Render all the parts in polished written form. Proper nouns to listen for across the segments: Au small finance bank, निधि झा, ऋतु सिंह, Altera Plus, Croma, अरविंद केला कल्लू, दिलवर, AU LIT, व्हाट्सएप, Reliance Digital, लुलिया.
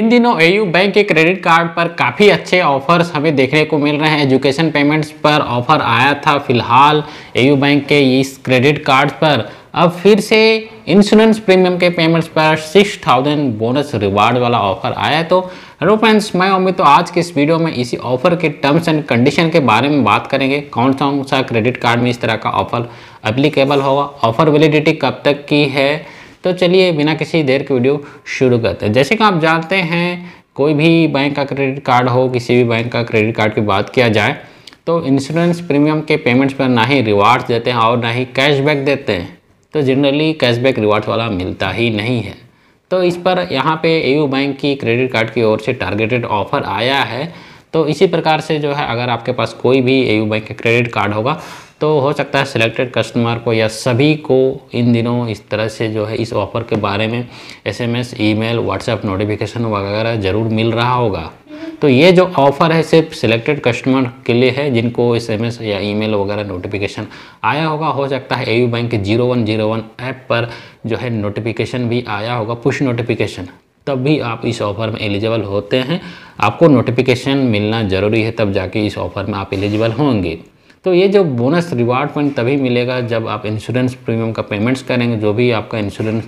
इन दिनों AU bank के credit card पर काफ़ी अच्छे ऑफर्स हमें देखने को मिल रहे हैं। एजुकेशन पेमेंट्स पर ऑफ़र आया था, फिलहाल AU बैंक के इस क्रेडिट कार्ड पर अब फिर से इंश्योरेंस प्रीमियम के पेमेंट्स पर 6000 बोनस रिवार्ड वाला ऑफ़र आया है। तो हेलो फ्रेंड्स, मैं उम्मीद तो आज के इस वीडियो में इसी ऑफ़र के टर्म्स एंड कंडीशन के बारे में बात करेंगे। कौन सा क्रेडिट कार्ड में इस तरह का ऑफ़र एप्लीकेबल होगा, ऑफ़र वैलिडिटी कब तक की है, तो चलिए बिना किसी देर के वीडियो शुरू करते हैं। जैसे कि आप जानते हैं, कोई भी बैंक का क्रेडिट कार्ड हो, किसी भी बैंक का क्रेडिट कार्ड की बात किया जाए तो इंश्योरेंस प्रीमियम के पेमेंट्स पर ना ही रिवार्ड्स देते हैं और ना ही कैशबैक देते हैं। तो जनरली कैशबैक रिवार्ड्स वाला मिलता ही नहीं है। तो इस पर यहाँ पे AU बैंक की क्रेडिट कार्ड की ओर से टारगेटेड ऑफ़र आया है। तो इसी प्रकार से जो है, अगर आपके पास कोई भी AU बैंक का क्रेडिट कार्ड होगा तो हो सकता है सिलेक्टेड कस्टमर को या सभी को इन दिनों इस तरह से जो है इस ऑफ़र के बारे में SMS, ईमेल, व्हाट्सएप नोटिफिकेशन वगैरह ज़रूर मिल रहा होगा। तो ये जो ऑफ़र है सिर्फ सिलेक्टेड कस्टमर के लिए है, जिनको SMS या ईमेल वगैरह नोटिफिकेशन आया होगा। हो सकता है AU बैंक के 0101 ऐप पर जो है नोटिफिकेशन भी आया होगा, पुश नोटिफिकेशन, तब भी आप इस ऑफ़र में एलिजिबल होते हैं। आपको नोटिफिकेशन मिलना ज़रूरी है, तब जाके इस ऑफ़र में आप एलिजिबल होंगे। तो ये जो बोनस रिवार्ड पॉइंट तभी मिलेगा जब आप इंश्योरेंस प्रीमियम का पेमेंट्स करेंगे। जो भी आपका इंश्योरेंस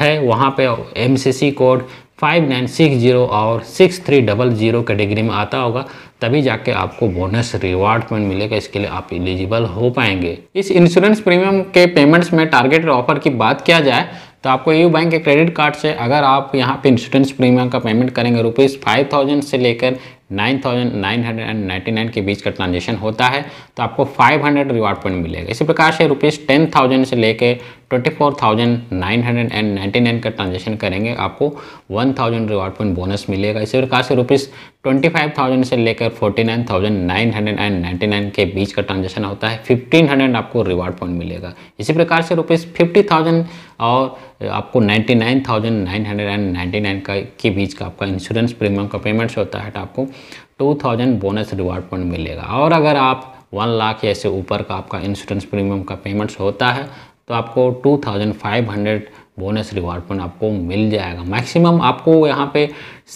है वहाँ पे MCC कोड 5960 और 6300 कैटेगरी में आता होगा, तभी जाके आपको बोनस रिवार्ड पॉइंट मिलेगा। इसके लिए आप एलिजिबल हो पाएंगे। इस इंश्योरेंस प्रीमियम के पेमेंट्स में टारगेटेड ऑफ़र की बात किया जाए तो आपको AU बैंक के क्रेडिट कार्ड से अगर आप यहाँ पे इंश्योरेंस प्रीमियम का पेमेंट करेंगे, ₹5000 से लेकर 9999 के बीच का ट्रांजेक्शन होता है तो आपको 500 रिवार्ड पॉइंट मिलेगा। इसी प्रकार से ₹10000 से लेकर 24999 का ट्रांजेक्शन करेंगे, आपको 1000 रिवार्ड पॉइंट बोनस मिलेगा। इसी प्रकार से ₹25000 से लेकर 49999 के बीच का ट्रांजेक्शन होता है, 1500 आपको रिवार्ड पॉइंट मिलेगा। इसी प्रकार से ₹50000 और आपको 99999 के बीच का आपका इंश्योरेंस प्रीमियम का पेमेंट्स होता है तो आपको 2000 बोनस रिवार्ड पॉइंट मिलेगा। और अगर आप 1 लाख या इससे ऊपर का आपका इंश्योरेंस प्रीमियम का पेमेंट्स होता है तो आपको 2500 बोनस रिवार्ड पॉइंट आपको मिल जाएगा। मैक्सिमम आपको यहाँ पे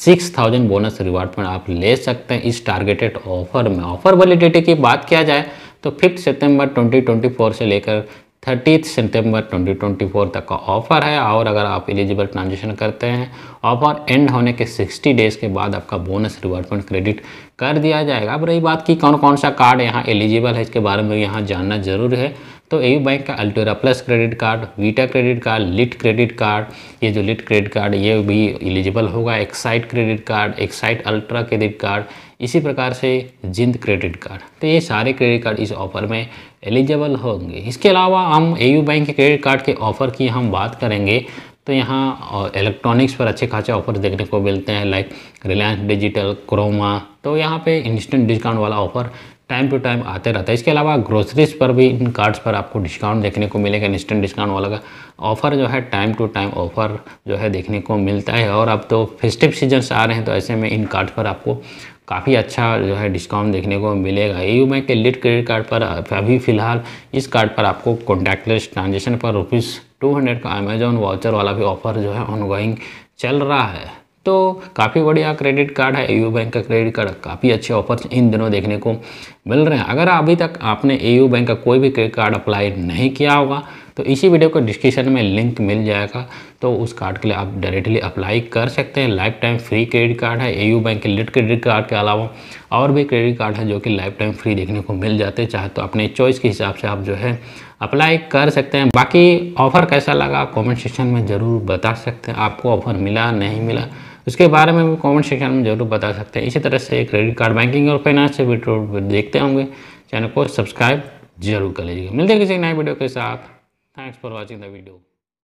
6000 बोनस रिवार्ड पॉइंट आप ले सकते हैं इस टारगेटेड ऑफ़र में। ऑफ़र वैलिडिटी की बात किया जाए तो 5 सितंबर 2024 से लेकर 30 सितंबर 2024 तक का ऑफ़र है। और अगर आप एलिजिबल ट्रांजेक्शन करते हैं, ऑफ़र एंड होने के 60 डेज़ के बाद आपका बोनस रिवार्ड पॉइंट क्रेडिट कर दिया जाएगा। अब रही बात कि कौन सा कार्ड यहाँ एलिजिबल है, इसके बारे में यहाँ जानना ज़रूरी है। तो AU बैंक का Altura plus credit card, Vetta credit card, LIT credit card, ये जो लिट क्रेडिट कार्ड ये भी एलिजिबल होगा। Excite credit card, excite ultra credit card, इसी प्रकार से जिंद क्रेडिट कार्ड, तो ये सारे क्रेडिट कार्ड इस ऑफ़र में एलिजिबल होंगे। इसके अलावा हम AU बैंक के क्रेडिट कार्ड के ऑफ़र की हम बात करेंगे तो यहाँ इलेक्ट्रॉनिक्स पर अच्छे खासे ऑफ़र देखने को मिलते हैं, लाइक रिलायंस डिजिटल, क्रोमा। तो यहाँ पे इंस्टेंट डिस्काउंट वाला ऑफ़र टाइम टू टाइम आते रहता है। इसके अलावा ग्रोसरीज पर भी इन कार्ड्स पर आपको डिस्काउंट देखने को मिलेगा। इंस्टेंट डिस्काउंट वाला का ऑफ़र जो है टाइम टू टाइम ऑफ़र जो है देखने को मिलता है। और अब तो फेस्टिव सीजन्स आ रहे हैं तो ऐसे में इन कार्ड्स पर आपको काफ़ी अच्छा जो है डिस्काउंट देखने को मिलेगा। AU बैंक के लिट क्रेडिट कार्ड पर अभी फ़िलहाल इस कार्ड पर आपको कॉन्टैक्टलेस ट्रांजेक्शन पर ₹200 का अमेजॉन वाउचर वाला भी ऑफ़र जो है ऑनगोइंग चल रहा है। तो काफ़ी बढ़िया क्रेडिट कार्ड है AU बैंक का क्रेडिट कार्ड, काफ़ी अच्छे ऑफर्स इन दिनों देखने को मिल रहे हैं। अगर अभी तक आपने AU बैंक का कोई भी क्रेडिट कार्ड अप्लाई नहीं किया होगा तो इसी वीडियो को डिस्क्रिप्शन में लिंक मिल जाएगा, तो उस कार्ड के लिए आप डायरेक्टली अप्लाई कर सकते हैं। Lifetime free credit card है AU बैंक के लिट क्रेडिट कार्ड के अलावा और भी क्रेडिट कार्ड है जो कि लाइफ टाइम फ्री देखने को मिल जाते हैं। चाहे तो अपने चॉइस के हिसाब से आप जो है अप्लाई कर सकते हैं। बाकी ऑफ़र कैसा लगा कमेंट सेक्शन में ज़रूर बता सकते हैं। आपको ऑफ़र मिला नहीं मिला उसके बारे में भी कमेंट सेक्शन में ज़रूर बता सकते हैं। इसी तरह से क्रेडिट कार्ड, बैंकिंग और फाइनेंस से वीडियो देखते होंगे, चैनल को सब्सक्राइब जरूर कर लीजिएगा। मिलते हैं किसी नए वीडियो के साथ। Thanks for watching the video.